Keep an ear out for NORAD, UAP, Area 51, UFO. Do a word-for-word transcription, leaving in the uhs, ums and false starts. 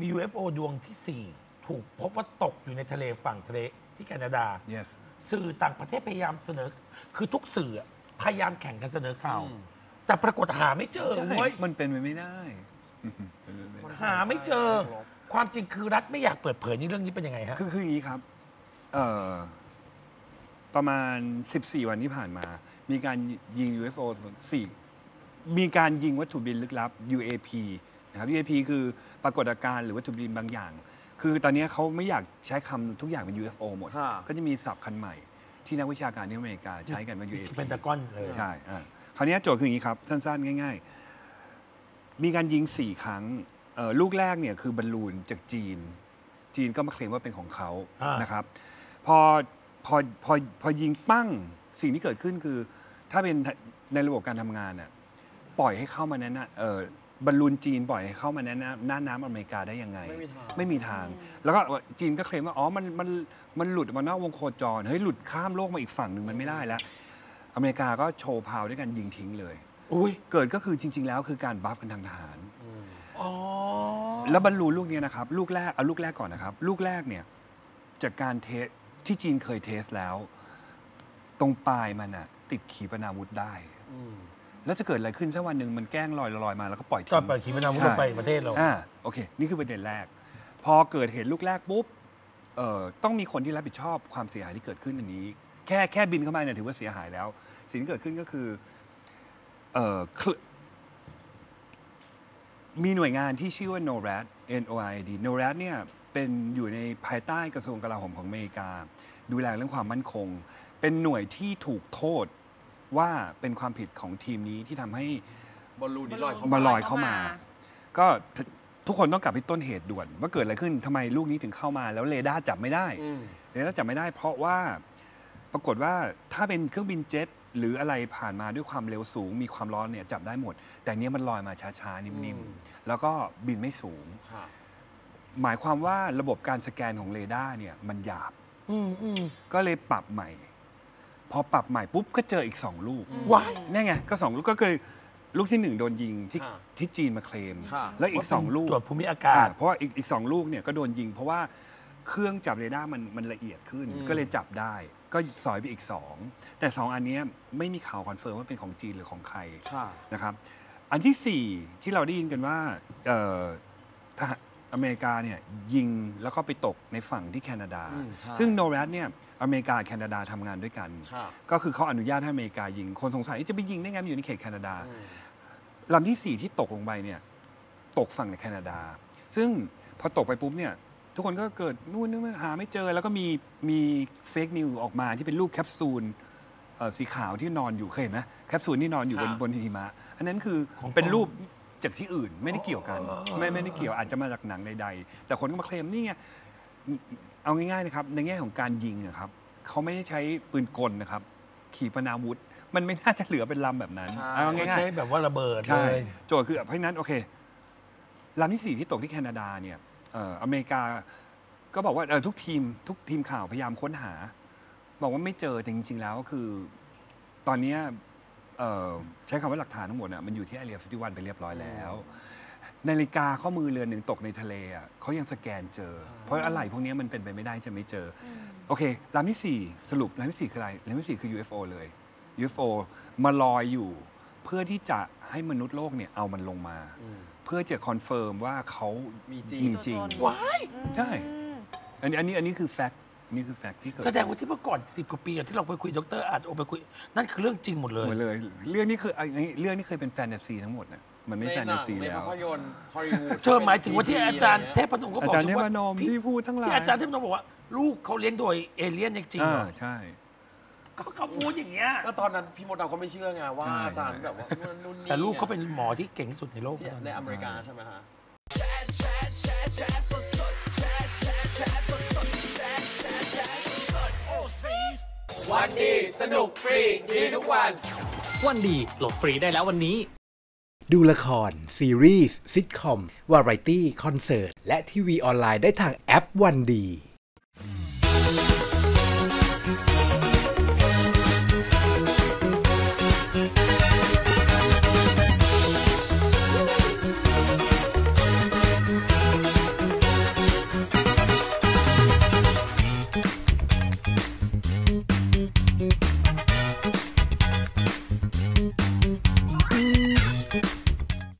มี ยู เอฟ โอ ดวงที่สี่ถูกพบว่าตกอยู่ในทะเลฝั่งทะเลที่แคนาดา yes. สื่อต่างประเทศพยายามเสนอคือทุกสื่อพยายามแข่งกันเสนอข่าวแต่ปรากฏหาไม่เจอมันเป็นไปไม่ได้หาไม่เจอความจริงคือรัฐไม่อยากเปิดเผยในเรื่องนี้เป็นยังไงฮะคือคืออย่างนี้ครับประมาณสิบสี่วันที่ผ่านมามีการยิง ยู เอฟ โอ สี่มีการยิงวัตถุบินลึกลับ ยู เอ พี นะครับ ยู เอ พี คือปรากฏการณ์หรือวัตถุบินบางอย่างคือตอนนี้เขาไม่อยากใช้คำทุกอย่างเป็น ยู เอฟ โอ หมดก็จะมีศัพท์คันใหม่ที่นักวิชาการที่อเมริกาใช้กันว่า ยู เอ พี เป็นตะก้อนเลยใช่คราวนี้โจทย์คืออย่างนี้ครับสั้นๆง่ายๆมีการยิงสี่ครั้งลูกแรกเนี่ยคือบอลลูนจากจีนจีนก็มาเคลมว่าเป็นของเขานะครับพอพอพอพอยิงปั้งสิ่งที่เกิดขึ้นคือถ้าเป็นในระบบการทำงานน่ะปล่อยให้เข้ามาแน่นบอลลูนจีนปล่อยให้เข้ามาแน่นหน้าน้ำอเมริกาได้ยังไงไม่มีทางแล้วก็จีนก็เคลมว่าอ๋อมันมันมันหลุดมานอกวงโคจรเฮ้ยหลุดข้ามโลกมาอีกฝั่งหนึ่งมันไม่ได้แล้วอเมริกาก็โชว์พาวด้วยกันยิงทิ้งเลยเกิดก็คือจริงๆแล้วคือการบัฟกันทางทหารแล้วบอลลูนลูกนี้นะครับลูกแรกเอาลูกแรกก่อนนะครับลูกแรกเนี่ยจากการเทสที่จีนเคยเทสแล้วตรงปลายมันอะติดขีปนาวุธได้แล้วจะเกิดอะไรขึ้นสักวันหนึ่งมันแกล้งลอยลอยมาแล้วก็ปล่อยทิ้งก็ปล่อยขีปนาวุธลงไปประเทศเราอ่าโอเคนี่คือประเด็นแรกพอเกิดเหตุลูกแรกปุ๊บเอ่อต้องมีคนที่รับผิดชอบความเสียหายที่เกิดขึ้นอันนี้แค่แค่บินเข้ามาเนี่ยถือว่าเสียหายแล้วสิ่งที่เกิดขึ้นก็คือเอ่อมีหน่วยงานที่ชื่อว่า โน แรด เอ็น โอ ไอ ดี โน แรด เนี่ยเป็นอยู่ในภายใต้กระทรวงกลาโหมของอเมริกาดูแลเรื่องความมั่นคงเป็นหน่วยที่ถูกโทษว่าเป็นความผิดของทีมนี้ที่ทำให้บอลลูนลอยเข้ามาก็ทุกคนต้องกลับไปต้นเหตุด่วนว่าเกิดอะไรขึ้นทำไมลูกนี้ถึงเข้ามาแล้วเรดาร์จับไม่ได้เรดาร์จับไม่ได้เพราะว่าปรากฏว่าถ้าเป็นเครื่องบินเจ็ตหรืออะไรผ่านมาด้วยความเร็วสูงมีความร้อนเนี่ยจับได้หมดแต่เนี้ยมันลอยมาช้าๆนิ่มๆแล้วก็บินไม่สูงหมายความว่าระบบการสแกนของเรดาร์เนี่ยมันหยาบก็เลยปรับใหม่พอปรับใหม่ปุ๊บก็เจออีกสองลูกว้ายนี่ไงก็สองลูกก็คือลูกที่หนึ่งโดนยิงที่ที่จีนมาเคลมแล้วอีกสองลูกตรวจภูมิอากาศเพราะว่าอีกอีกสองลูกเนี่ยก็โดนยิงเพราะว่าเครื่องจับเรดาร์มันมันละเอียดขึ้นก็เลยจับได้ก็สอยไปอีกสองแต่สองอันนี้ไม่มีข่าวคอนเฟิร์มว่าเป็นของจีนหรือของใครนะครับอันที่สี่ที่เราได้ยินกันว่าอเมริกาเนี่ยยิงแล้วก็ไปตกในฝั่งที่แคนาดาซึ่ง โน แรด เนี่ยอเมริกาแคนาดาทำงานด้วยกันก็คือเขาอนุญาตให้อเมริกายิงคนสงสัยจะไปยิงได้ไงอยู่ในเขตแคนาดาลำที่สี่ที่ตกลงไปเนี่ยตกฝั่งในแคนาดาซึ่งพอตกไปปุ๊บเนี่ยทุกคนก็เกิดนู่นนี่หาไม่เจอแล้วก็มีมีเฟกนิวออกมาที่เป็นรูปแคปซูลสีขาวที่นอนอยู่เคยเห็นไหมแคปซูลที่นอนอยู่บนบนหิมะอันนั้นคือเป็นรูปจากที่อื่นไม่ได้เกี่ยวกันไม่ไม่ได้เกี่ยวอาจจะมาจากหนังใดๆแต่คนก็มาเคลมนี่ไงเอาง่ายๆนะครับในแง่ของการยิงนะครับเขาไม่ได้ใช้ปืนกลนะครับขีปนาวุธมันไม่น่าจะเหลือเป็นลำแบบนั้นเอาง่ายๆใช้แบบว่าระเบิดเลยโจทย์คือเพราะฉะนั้นโอเคลำที่สี่ที่ตกที่แคนาดาเนี่ยอเมริกาก็บอกว่าทุกทีมทุกทีมข่าวพยายามค้นหาบอกว่าไม่เจอแต่จริงๆแล้วก็คือตอนนี้ใช้คำว่าหลักฐานทั้งหมดมันอยู่ที่ เอเรีย ฟิฟตี้วัน ไปเรียบร้อยแล้วนาฬิกาข้อมือเรือนหนึ่งตกในทะเลเขายังสแกนเจอเพราะอะไรพวกนี้มันเป็นไปไม่ได้จะไม่เจอโอเคลำที่สี่สรุปลำที่สี่คืออะไรลำที่สี่คือ ยู เอฟ โอ เลย ยู เอฟ โอ มาลอยอยู่เพื่อที่จะให้มนุษย์โลกเนี่ยเอามันลงมาเพื่อจะคอนเฟิร์มว่าเขามีจริงว้ายใช่อันนี้อันนี้อันนี้คือแฟกต์อันนี้คือแฟกต์ที่เกิดแสดงว่าที่เมื่อก่อนสิบกว่าปีที่เราไปคุยดร.อาจไปคุยนั่นคือเรื่องจริงหมดเลยหมดเลยเรื่องนี้คือเรื่องนี้เคยเป็นแฟนตาซีทั้งหมดน่ะมันไม่แฟนตาซีแล้วเธอหมายถึงว่าที่อาจารย์เทพนมก็บอกอาจารย์เทพนมที่พูดทั้งหลายที่อาจารย์เทพนมบอกว่าลูกเขาเลี้ยงโดยเอเลี่ยนจริงเหรอใช่เขาพูดอย่างเงี้ยก็ตอนนั้นพี่มดเราก็ไม่เชื่อไงว่าอาจารย์แบบว่านู่นนี่แต่ลูกเขาเป็นหมอที่เก่งที่สุดในโลกในอเมริกาใช่ไหมฮะวันดีสนุกฟรีดีทุกวันวันดีโหลดฟรีได้แล้ววันนี้ดูละครซีรีส์ซิทคอมวาไรตี้คอนเสิร์ตและทีวีออนไลน์ได้ทางแอปวันดี